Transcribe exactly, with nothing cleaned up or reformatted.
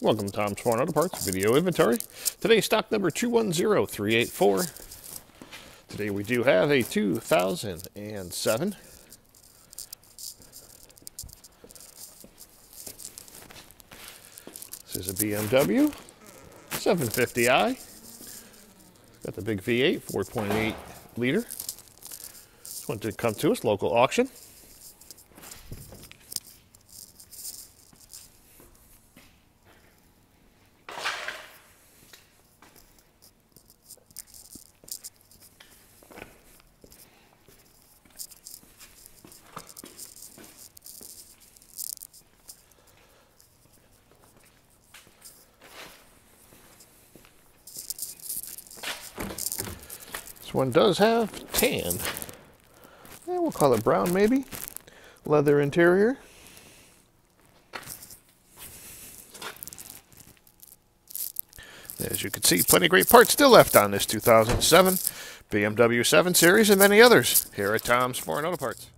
Welcome to Tom's Foreign Auto Parts video inventory. Today, stock number two one zero three eight four. Today we do have a two thousand seven . This is a B M W seven fifty i. It's got the big V eight, four point eight liter. This one did come to us, local auction. This one does have tan, and yeah, we'll call it brown maybe, leather interior. As you can see, plenty of great parts still left on this two thousand seven B M W seven series and many others here at Tom's Foreign Auto Parts.